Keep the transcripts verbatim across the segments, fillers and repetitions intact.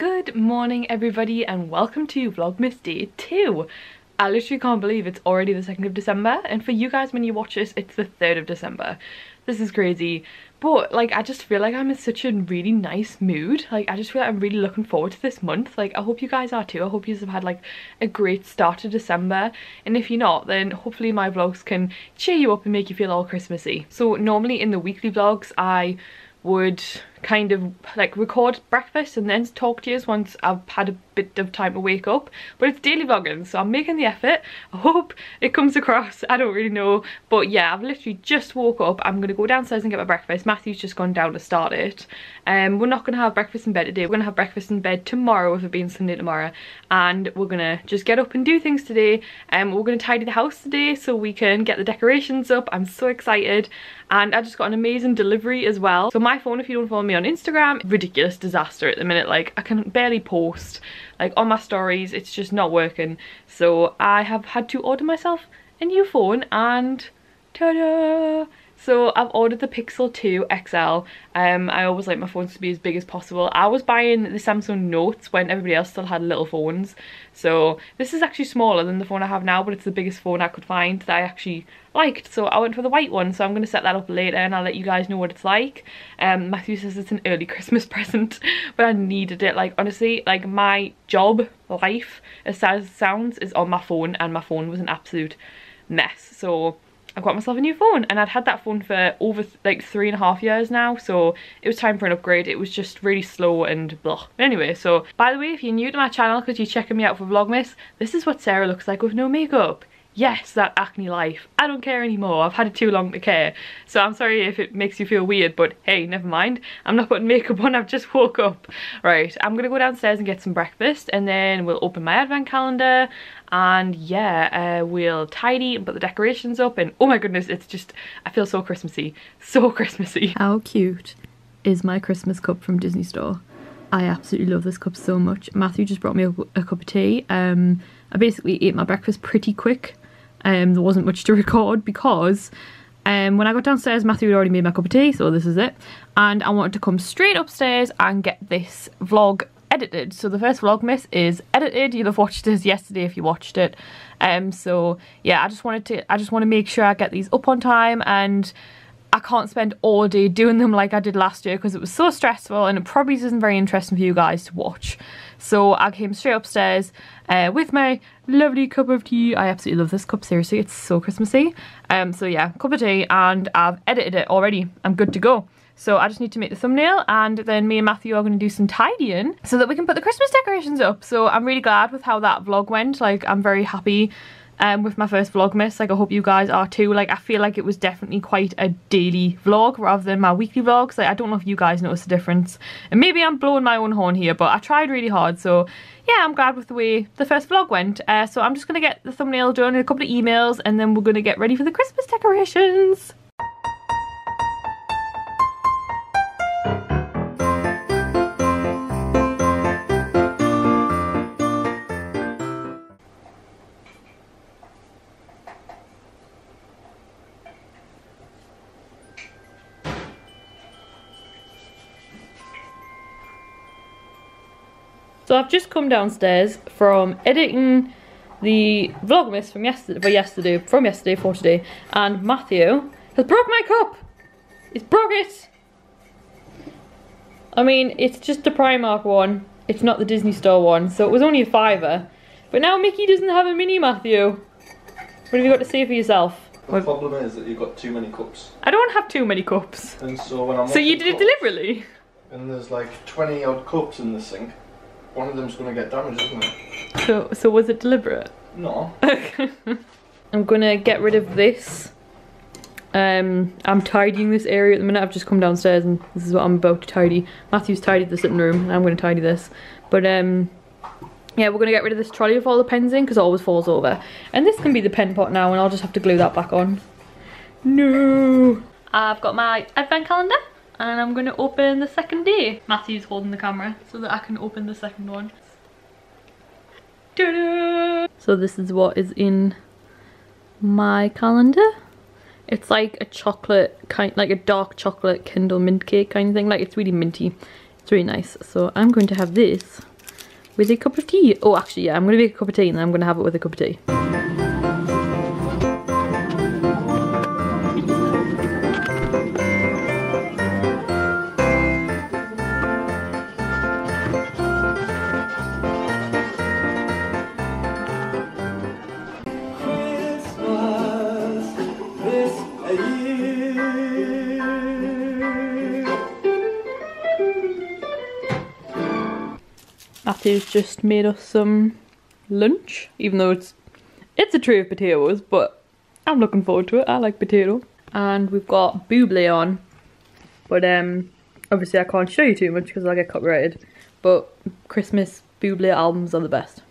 Good morning everybody and welcome to Vlogmas Day two. I literally can't believe it's already the second of December, and for you guys when you watch this it's the third of December. This is crazy, but like I just feel like I'm in such a really nice mood. Like I just feel like I'm really looking forward to this month. Like I hope you guys are too. I hope you have had like a great start to December, and if you're not then hopefully my vlogs can cheer you up and make you feel all Christmassy. So normally in the weekly vlogs I would kind of like record breakfast and then talk to you once I've had a bit of time to wake up, but it's daily vlogging so I'm making the effort. I hope it comes across, I don't really know, but yeah, I've literally just woke up. I'm gonna go downstairs and get my breakfast. Matthew's just gone down to start it, and um, we're not gonna have breakfast in bed today. We're gonna have breakfast in bed tomorrow if it being Sunday tomorrow, and we're gonna just get up and do things today, and um, we're gonna tidy the house today so we can get the decorations up. I'm so excited, and I just got an amazing delivery as well. So my phone, if you don't follow me on Instagram, ridiculous disaster at the minute. Like I can barely post like on my stories, it's just not working, so I have had to order myself a new phone, and ta-da! So I've ordered the Pixel two X L. Um, I always like my phones to be as big as possible. I was buying the Samsung Notes when everybody else still had little phones. So this is actually smaller than the phone I have now, but it's the biggest phone I could find that I actually liked. So I went for the white one. So I'm going to set that up later and I'll let you guys know what it's like. Um, Matthew says it's an early Christmas present, but I needed it. Like honestly, like my job, life, as sad as it sounds, is on my phone, and my phone was an absolute mess. So I got myself a new phone, and I'd had that phone for over th like three and a half years now, so it was time for an upgrade. It was just really slow and blah. But anyway, so by the way, if you're new to my channel because you're checking me out for Vlogmas, this is what Sarah looks like with no makeup. Yes, that acne life. I don't care anymore. I've had it too long to care. So I'm sorry if it makes you feel weird, but hey, never mind. I'm not putting makeup on, I've just woke up. Right, I'm gonna go downstairs and get some breakfast, and then we'll open my advent calendar, and yeah, uh, we'll tidy and put the decorations up, and oh my goodness, it's just, I feel so Christmassy. So Christmassy. How cute is my Christmas cup from Disney Store? I absolutely love this cup so much. Matthew just brought me a, a cup of tea. Um, I basically ate my breakfast pretty quick. Um, there wasn't much to record because um, when I got downstairs Matthew had already made my cup of tea, so this is it. And I wanted to come straight upstairs and get this vlog edited. So the first Vlogmas is edited. You'll have watched this yesterday if you watched it. Um, so yeah, I just wanted to, I just want to make sure I get these up on time, and I can't spend all day doing them like I did last year because it was so stressful and it probably isn't very interesting for you guys to watch. So I came straight upstairs uh, with my lovely cup of tea. I absolutely love this cup, seriously, it's so Christmassy. Um, so yeah, cup of tea, and I've edited it already. I'm good to go. So I just need to make the thumbnail, and then me and Matthew are going to do some tidying so that we can put the Christmas decorations up. So I'm really glad with how that vlog went. Like I'm very happy Um, with my first Vlogmas. Like I hope you guys are too. Like I feel like it was definitely quite a daily vlog rather than my weekly vlogs. Like I don't know if you guys noticed the difference, and maybe I'm blowing my own horn here, but I tried really hard. So yeah, I'm glad with the way the first vlog went. Uh, so I'm just gonna get the thumbnail done and a couple of emails, and then we're gonna get ready for the Christmas decorations. So I've just come downstairs from editing the Vlogmas from yesterday, for yesterday, from yesterday for today, and Matthew has broke my cup! He's broke it! I mean, it's just the Primark one, it's not the Disney Store one, so it was only a fiver. But now Mickey doesn't have a mini, Matthew. What have you got to say for yourself? The problem is that you've got too many cups. I don't have too many cups. And so when I'm so you did cups, it deliberately? And there's like twenty odd cups in the sink. One of them's gonna get damaged, isn't it? So, so was it deliberate? No. I'm gonna get rid of this. Um, I'm tidying this area at the minute. I've just come downstairs, and this is what I'm about to tidy. Matthew's tidied the sitting room, and I'm gonna tidy this. But um, yeah, we're gonna get rid of this trolley with all the pens in because it always falls over. And this can be the pen pot now, and I'll just have to glue that back on. No. I've got my advent calendar, and I'm going to open the second day. Matthew's holding the camera so that I can open the second one. Ta-da! So this is what is in my calendar. It's like a chocolate kind, like a dark chocolate Kindle mint cake kind of thing. Like it's really minty. It's really nice. So I'm going to have this with a cup of tea. Oh, actually, yeah, I'm going to make a cup of tea and then I'm going to have it with a cup of tea. Matthew's just made us some lunch, even though it's it's a tray of potatoes, but I'm looking forward to it. I like potato. And we've got buble on, but um, obviously I can't show you too much because I'll get copyrighted, but Christmas buble albums are the best.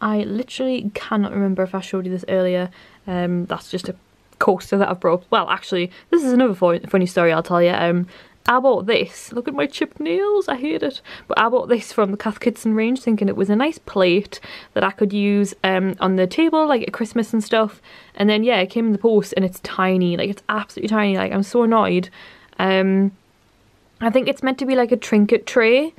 I literally cannot remember if I showed you this earlier. Um, that's just a coaster that I've brought. Well, actually, this is another funny story I'll tell you. Um, I bought this, look at my chipped nails, I hate it, but I bought this from the Cath Kidson range thinking it was a nice plate that I could use um, on the table like at Christmas and stuff, and then yeah, it came in the post and it's tiny, like it's absolutely tiny, like I'm so annoyed. Um, I think it's meant to be like a trinket tray,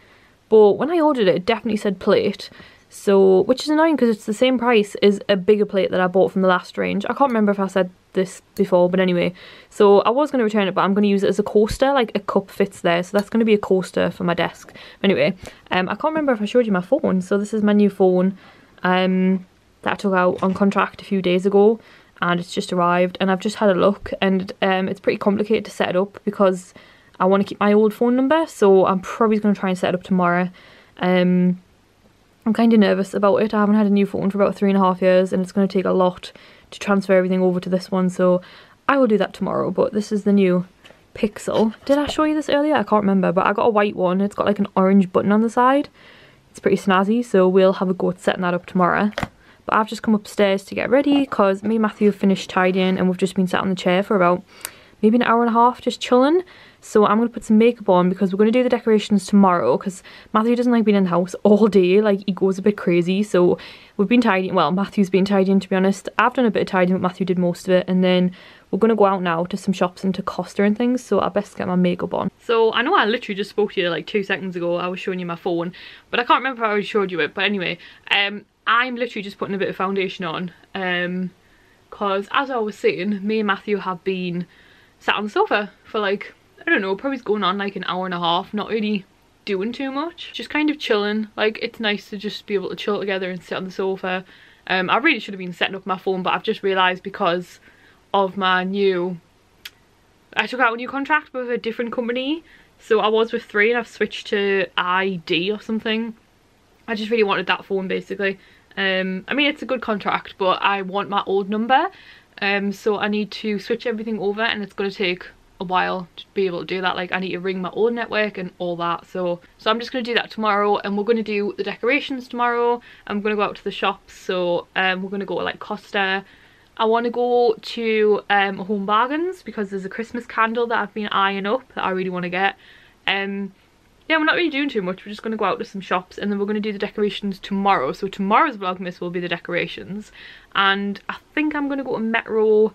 but when I ordered it, it definitely said plate, so which is annoying because it's the same price as a bigger plate that I bought from the last range. I can't remember if I said this before, but anyway, so I was going to return it, but I'm going to use it as a coaster, like a cup fits there, so that's going to be a coaster for my desk. Anyway, um I can't remember if I showed you my phone, so this is my new phone um that I took out on contract a few days ago, and it's just arrived, and I've just had a look, and um it's pretty complicated to set it up because I want to keep my old phone number, so I'm probably going to try and set it up tomorrow. um I'm kind of nervous about it. I haven't had a new phone for about three and a half years and it's going to take a lot to transfer everything over to this one, so I will do that tomorrow. But this is the new Pixel. Did I show you this earlier? I can't remember, but I got a white one. It's got like an orange button on the side. It's pretty snazzy, so we'll have a go at setting that up tomorrow. But I've just come upstairs to get ready because me and Matthew have finished tidying and we've just been sat on the chair for about maybe an hour and a half just chilling. So I'm going to put some makeup on because we're going to do the decorations tomorrow because Matthew doesn't like being in the house all day. Like, he goes a bit crazy. So we've been tidying. Well, Matthew's been tidying, to be honest. I've done a bit of tidying, but Matthew did most of it. And then we're going to go out now to some shops and to Costa and things. So I best get my makeup on. So I know I literally just spoke to you like two seconds ago. I was showing you my phone, but I can't remember if I already showed you it. But anyway, um, I'm literally just putting a bit of foundation on. Um, because as I was saying, me and Matthew have been sat on the sofa for like, I don't know, probably going on like an hour and a half, not really doing too much, just kind of chilling. Like, it's nice to just be able to chill together and sit on the sofa. Um, I really should have been setting up my phone, but I've just realised because of my new, I took out a new contract with a different company, so I was with three and I've switched to I D or something. I just really wanted that phone basically. Um, I mean, it's a good contract, but I want my old number, um, so I need to switch everything over and it's going to take a while to be able to do that. Like, I need to ring my old network and all that, so so I'm just going to do that tomorrow, and we're going to do the decorations tomorrow. I'm going to go out to the shops, so um we're going to go to like Costa. I want to go to um Home Bargains because there's a Christmas candle that I've been eyeing up that I really want to get. Um yeah, we're not really doing too much, we're just going to go out to some shops and then we're going to do the decorations tomorrow. So tomorrow's Vlogmas will be the decorations, and I think I'm going to go to Metro,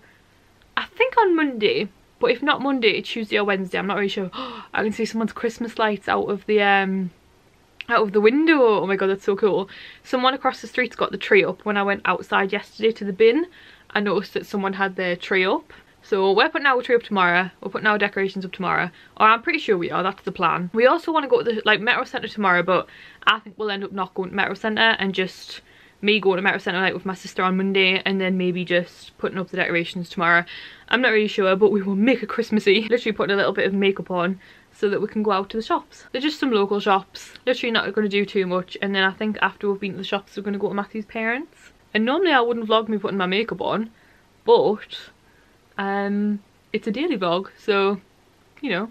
I think on Monday. But if not Monday, Tuesday or Wednesday, I'm not really sure. Oh, I can see someone's Christmas lights out of the um, out of the window. Oh my god, that's so cool. Someone across the street's got the tree up. When I went outside yesterday to the bin, I noticed that someone had their tree up. So we're putting our tree up tomorrow. We're putting our decorations up tomorrow. Or I'm pretty sure we are, that's the plan. We also want to go to the like Metrocentre tomorrow, but I think we'll end up not going to Metrocentre and just me going to Metrocentre like with my sister on Monday, and then maybe just putting up the decorations tomorrow. I'm not really sure, but we will make a Christmassy. Literally putting a little bit of makeup on so that we can go out to the shops. They're just some local shops, literally not going to do too much, and then I think after we've been to the shops we're going to go to Matthew's parents. And normally I wouldn't vlog me putting my makeup on, but um, it's a daily vlog, so you know,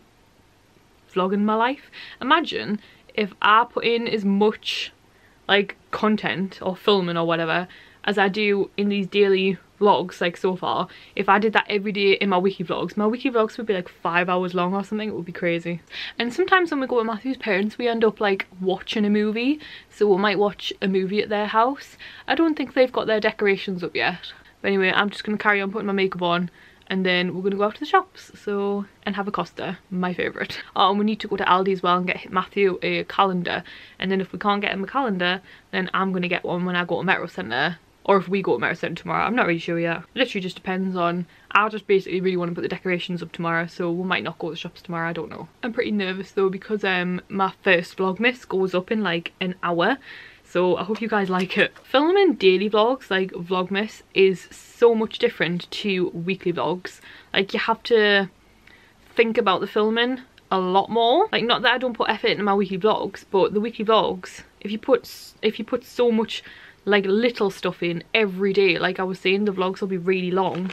vlogging my life. Imagine if I put in as much like content or filming or whatever as I do in these daily vlogs like so far. If I did that every day in my weekly vlogs, my weekly vlogs would be like five hours long or something. It would be crazy. And sometimes when we go with Matthew's parents we end up like watching a movie, so we might watch a movie at their house. I don't think they've got their decorations up yet, but anyway, I'm just gonna carry on putting my makeup on and then we're going to go out to the shops so and have a Costa, my favourite. Oh, and we need to go to Aldi as well and get Matthew a calendar, and then if we can't get him a calendar then I'm going to get one when I go to Metrocentre, or if we go to Metrocentre tomorrow. I'm not really sure yet. It literally just depends on, I just basically really want to put the decorations up tomorrow, so we might not go to the shops tomorrow, I don't know. I'm pretty nervous though because um my first Vlogmas goes up in like an hour. So I hope you guys like it. Filming daily vlogs, like Vlogmas, is so much different to weekly vlogs. Like you have to think about the filming a lot more. Like not that I don't put effort into my weekly vlogs, but the weekly vlogs, if you put if you put so much like little stuff in every day, like I was saying, the vlogs will be really long.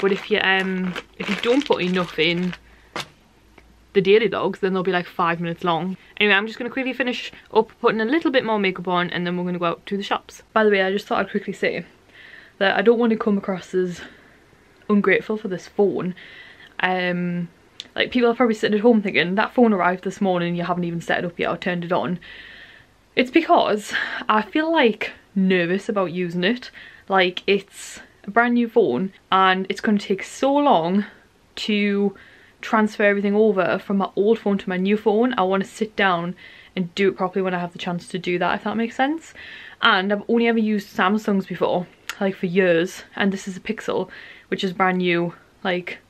But if you um if you don't put enough in the daily vlogs, then they'll be like five minutes long. Anyway, I'm just going to quickly finish up putting a little bit more makeup on and then we're going to go out to the shops. By the way, I just thought I'd quickly say that I don't want to come across as ungrateful for this phone. Um, like people are probably sitting at home thinking, that phone arrived this morning and you haven't even set it up yet or turned it on. It's because I feel like nervous about using it. Like it's a brand new phone and it's going to take so long to transfer everything over from my old phone to my new phone. I want to sit down and do it properly when I have the chance to do that, if that makes sense. And I've only ever used Samsungs before, like for years, and this is a Pixel, which is brand new, like,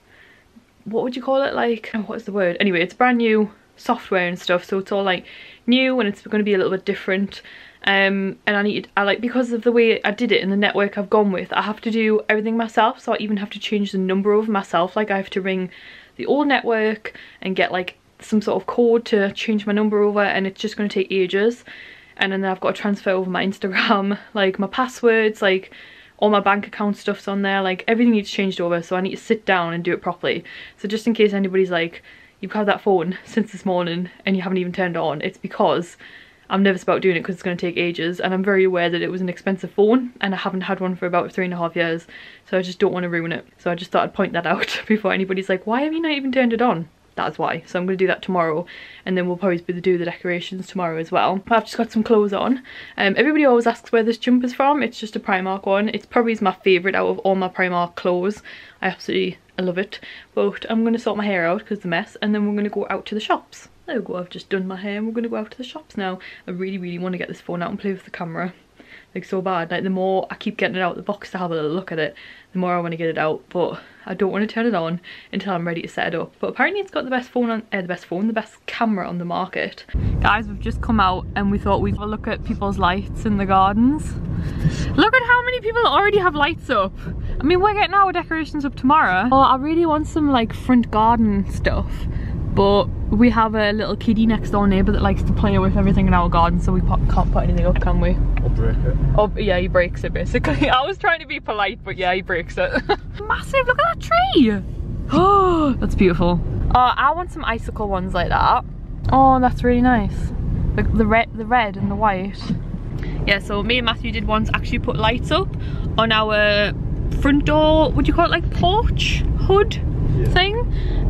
what would you call it, like, oh, what's the word? Anyway, it's brand new software and stuff, so it's all like new and it's going to be a little bit different. Um, and I need, I like, because of the way I did it and the network I've gone with, I have to do everything myself, so I even have to change the number over myself. Like I have to ring the old network and get like some sort of code to change my number over, and it's just going to take ages. And then I've got to transfer over my Instagram, like my passwords, like all my bank account stuff's on there, like everything needs changed over, so I need to sit down and do it properly. So just in case anybody's like, you've had that phone since this morning and you haven't even turned it on, it's because I'm nervous about doing it because it's going to take ages, and I'm very aware that it was an expensive phone and I haven't had one for about three and a half years, so I just don't want to ruin it. So I just thought I'd point that out before anybody's like, why have you not even turned it on? That's why. So I'm going to do that tomorrow, and then we'll probably do the decorations tomorrow as well. I've just got some clothes on. Um, everybody always asks where this jumper's from. It's just a Primark one. It's probably my favourite out of all my Primark clothes. I absolutely I love it. But I'm going to sort my hair out because it's a mess, and then we're going to go out to the shops. There we go, I've just done my hair and we're going to go out to the shops now. I really, really want to get this phone out and play with the camera. Like so bad. Like the more I keep getting it out of the box to have a little look at it, the more I want to get it out. But I don't want to turn it on until I'm ready to set it up. But apparently it's got the best phone on, uh, the best phone, the best camera on the market. Guys, we've just come out and we thought we'd have a look at people's lights in the gardens. Look at how many people already have lights up. I mean, we're getting our decorations up tomorrow. Well, I really want some like front garden stuff, but we have a little kiddie next door neighbour that likes to play with everything in our garden, so we pop, can't put anything up, can we? Or break it. Oh, yeah, he breaks it basically. I was trying to be polite, but yeah, he breaks it. Massive, look at that tree! Oh, that's beautiful. Uh, I want some icicle ones like that. Oh, that's really nice. The, the, red, the red and the white. Yeah, so me and Matthew did once actually put lights up on our front door, what do you call it, like porch? Hood? Thing,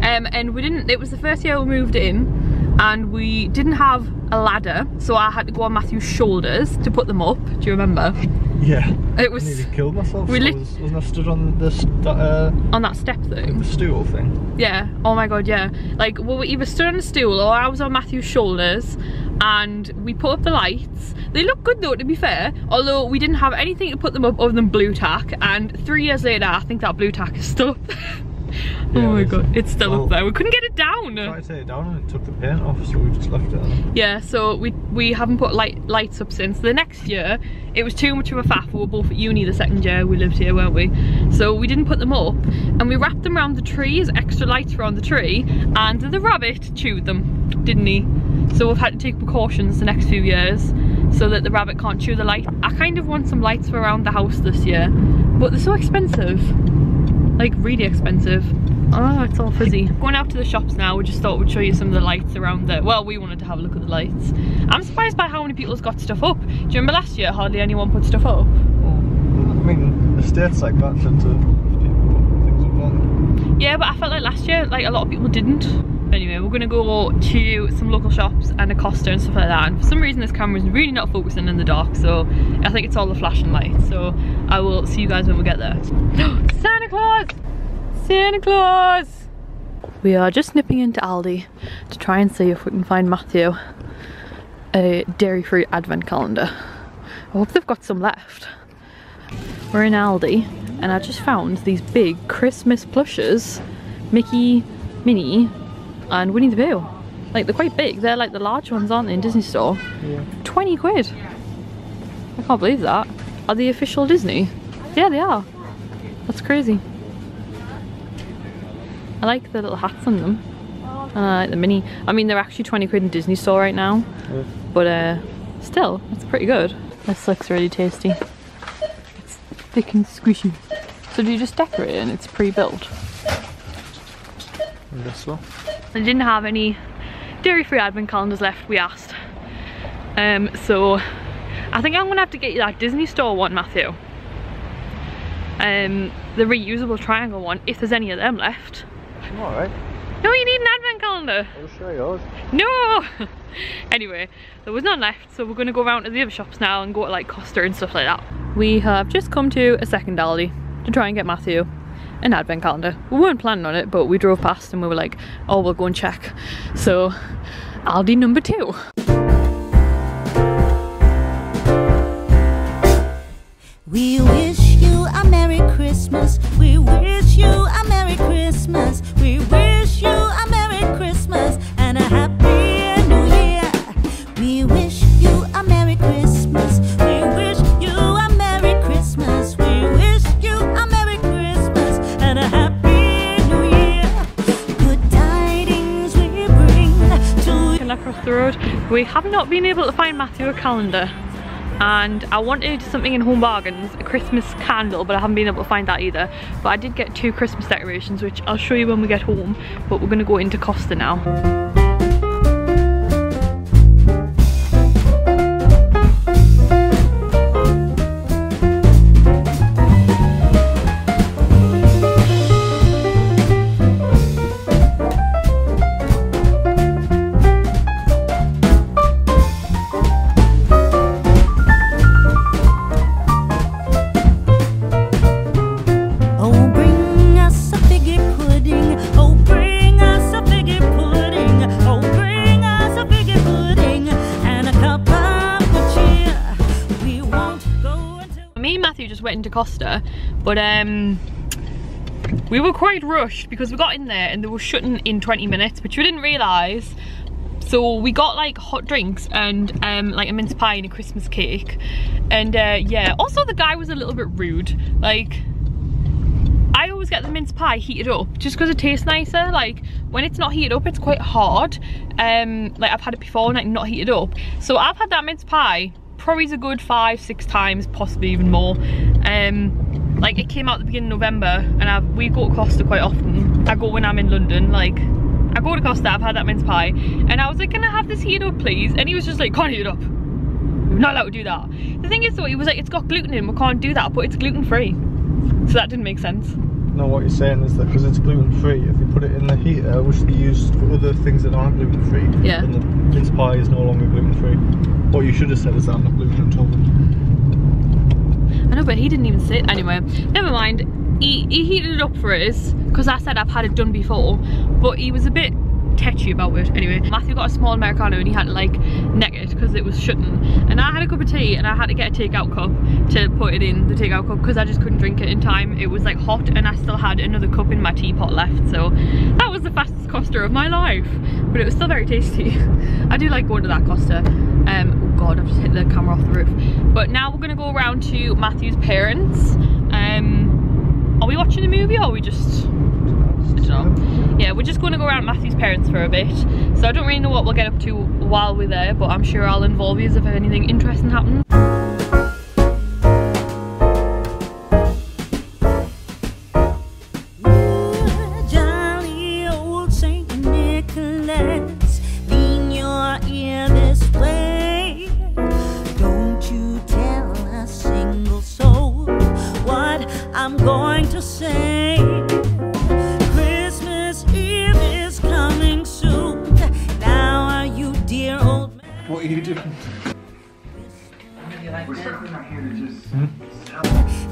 um, and we didn't. It was the first year we moved in, and we didn't have a ladder, so I had to go on Matthew's shoulders to put them up. Do you remember? Yeah. It was. I nearly killed myself. We so was, wasn't I stood on this uh, on that step thing, the stool thing. Yeah. Oh my god. Yeah. Like we were either stood on a stool or I was on Matthew's shoulders, and we put up the lights. They look good though, to be fair, although we didn't have anything to put them up other than blue tack. And three years later, I think that blue tack is still up. Yeah, oh my it's, god, it's still well, up there. We couldn't get it down. I tried to take it down and it took the paint off, so we just left it on. Yeah, so we we haven't put light lights up since. The next year, it was too much of a faff. We were both at uni the second year we lived here, weren't we? So we didn't put them up, and we wrapped them around the tree as extra lights were on the tree, and the rabbit chewed them, didn't he? So we've had to take precautions the next few years so that the rabbit can't chew the light. I kind of want some lights for around the house this year, but they're so expensive. Like really expensive. Oh, it's all fuzzy. Going out to the shops now, we just thought we'd show you some of the lights around there. Well, we wanted to have a look at the lights. I'm surprised by how many people's got stuff up. Do you remember last year hardly anyone put stuff up? Well, I mean, estates like that tend to put things up on. Yeah, but I felt like last year, like a lot of people didn't. Anyway, we're gonna go to some local shops and a Costa and stuff like that. And for some reason, this camera's really not focusing in the dark, so I think it's all the flashing lights. So I will see you guys when we get there. Santa Claus! Santa Claus! We are just nipping into Aldi to try and see if we can find Matthew a dairy-free advent calendar. I hope they've got some left. We're in Aldi and I just found these big Christmas plushes. Mickey, Minnie and Winnie the Pooh. Like, they're quite big. They're like the large ones, aren't they, in Disney Store? Yeah. twenty quid. I can't believe that. Are they official Disney? Yeah, they are. That's crazy. I like the little hats on them. And I like the mini. I mean, they're actually twenty quid in Disney Store right now. Yeah. But uh, still, it's pretty good. This looks really tasty. It's thick and squishy. So do you just decorate it and it's pre-built? I guess so. They didn't have any dairy-free advent calendars left, we asked. Um, so I think I'm gonna have to get you that Disney Store one, Matthew. Um, the reusable triangle one, if there's any of them left. I'm alright. No, you need an advent calendar. I'll show yours. No! Anyway, there was none left, so we're gonna go round to the other shops now and go to like Costa and stuff like that. We have just come to a second Aldi to try and get Matthew an advent calendar. We weren't planning on it, but we drove past and we were like, oh, we'll go and check. So, Aldi number two. We wish you a Merry Christmas. We wish you a Merry Christmas. We wish you a Merry Christmas and a Happy New Year. We wish you a Merry Christmas. We wish you a Merry Christmas. We wish you a Merry Christmas and a Happy New Year. Good tidings we bring to you. Across the road, we have not been able to find Matthew a calendar. And I wanted something in Home Bargains, a Christmas candle, but I haven't been able to find that either. But I did get two Christmas decorations, which I'll show you when we get home, but we're gonna go into Costa now. Just went into Costa, but um we were quite rushed because we got in there and they were shutting in twenty minutes, which we didn't realize. So we got like hot drinks and um like a mince pie and a Christmas cake, and uh yeah, also the guy was a little bit rude. Like, I always get the mince pie heated up just because it tastes nicer. Like, when it's not heated up, it's quite hard. Um like, I've had it before and like not heated up, so I've had that mince pie probably a good five, six times, possibly even more. Um, like, it came out at the beginning of November, and I've, we go to Costa quite often. I go when I'm in London, like, I go to Costa, I've had that mince pie, and I was like, can I have this heated up, please? And he was just like, can't heat it up. We're not allowed to do that. The thing is, though, he was like, it's got gluten in, we can't do that, but it's gluten-free. So that didn't make sense. No, what you're saying is that because it's gluten-free, if you put it in the heater, which they use for other things that aren't gluten-free, yeah, then the mince pie is no longer gluten-free. What you should have said is that I'm not gluten intolerant. I know, but he didn't even say it. Anyway, never mind. He, he heated it up for us, because I said I've had it done before, but he was a bit tetchy about it. Anyway, Matthew got a small Americano and he had to like neck it because it was shutting. And I had a cup of tea and I had to get a takeout cup to put it in the takeout cup because I just couldn't drink it in time. It was like hot and I still had another cup in my teapot left. So that was the fastest Costa of my life, but it was still very tasty. I do like going to that Costa. Um, oh god, I've just hit the camera off the roof. But now we're going to go around to Matthew's parents. Um, are we watching a movie or are we just... I don't know. Yeah, we're just going to go around Matthew's parents for a bit. So I don't really know what we'll get up to while we're there, but I'm sure I'll involve you if anything interesting happens.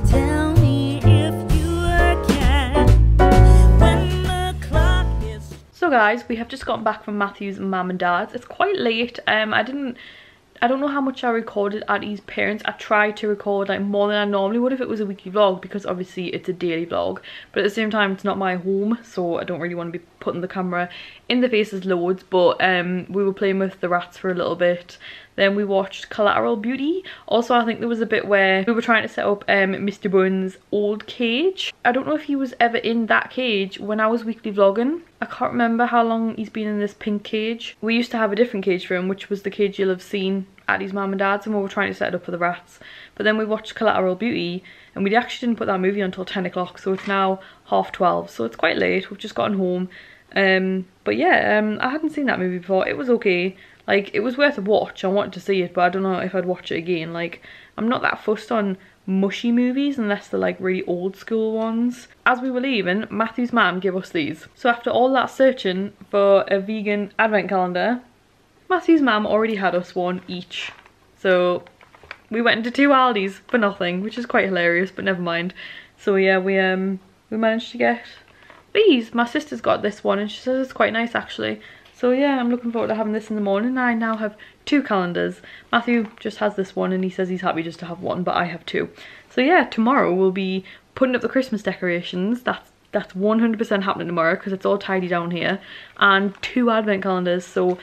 Tell me if you can. So guys, we have just gotten back from Matthew's mum and dad's. It's quite late. Um, I didn't, I don't know how much I recorded at his parents. I tried to record like more than I normally would if it was a weekly vlog, because obviously it's a daily vlog. But at the same time, it's not my home, so I don't really want to be putting the camera in the faces loads. But um, we were playing with the rats for a little bit. Then we watched Collateral Beauty. Also, I think there was a bit where we were trying to set up um, Mister Bun's old cage. I don't know if he was ever in that cage when I was weekly vlogging. I can't remember how long he's been in this pink cage. We used to have a different cage for him, which was the cage you'll have seen at his mum and dad's, and we were trying to set it up for the rats. But then we watched Collateral Beauty, and we actually didn't put that movie until ten o'clock, so it's now half twelve, so it's quite late. We've just gotten home. Um, but yeah, um, I hadn't seen that movie before. It was okay. Like, it was worth a watch. I wanted to see it, but I don't know if I'd watch it again. Like, I'm not that fussed on mushy movies unless they're like really old school ones. As we were leaving, Matthew's mum gave us these. So after all that searching for a vegan advent calendar, Matthew's mum already had us one each. So we went into two Aldi's for nothing, which is quite hilarious, but never mind. So yeah, we um we managed to get these. My sister's got this one and she says it's quite nice actually. So yeah, I'm looking forward to having this in the morning. I now have two calendars. Matthew just has this one and he says he's happy just to have one, but I have two. So yeah, tomorrow we'll be putting up the Christmas decorations. That's that's one hundred percent happening tomorrow because it's all tidy down here. And two advent calendars, so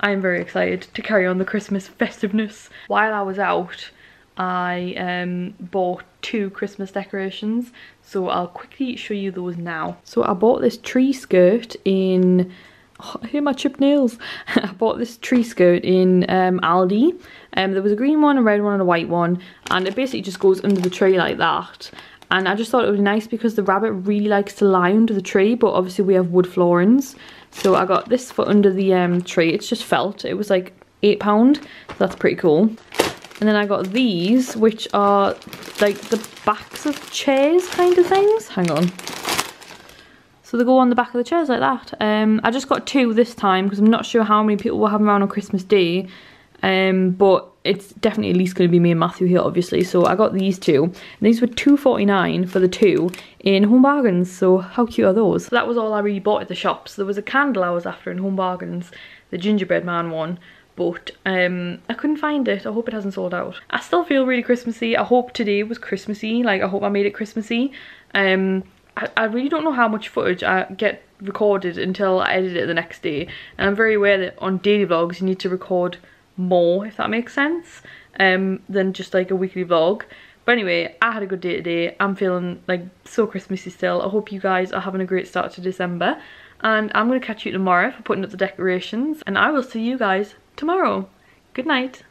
I'm very excited to carry on the Christmas festiveness. While I was out, I um, bought two Christmas decorations. So I'll quickly show you those now. So I bought this tree skirt in... Oh, I hear my chipped nails. I bought this tree skirt in um, Aldi. Um, there was a green one, a red one and a white one, and it basically just goes under the tree like that. And I just thought it would be nice because the rabbit really likes to lie under the tree, but obviously we have wood floorings. So I got this for under the um, tree. It's just felt. It was like eight pounds, so that's pretty cool. And then I got these, which are like the backs of chairs kind of things. Hang on. So they go on the back of the chairs like that. Um, I just got two this time because I'm not sure how many people will have them around on Christmas Day. Um, but it's definitely at least going to be me and Matthew here, obviously. So I got these two. And these were two forty-nine for the two in Home Bargains. So how cute are those? So that was all I really bought at the shops. There was a candle I was after in Home Bargains, the gingerbread man one. But um, I couldn't find it. I hope it hasn't sold out. I still feel really Christmassy. I hope today was Christmassy. Like, I hope I made it Christmassy. Um... I really don't know how much footage I get recorded until I edit it the next day, and I'm very aware that on daily vlogs you need to record more, if that makes sense, um, than just like a weekly vlog. But anyway, I had a good day today. I'm feeling like so Christmassy still. I hope you guys are having a great start to December, and I'm going to catch you tomorrow for putting up the decorations, and I will see you guys tomorrow. Good night.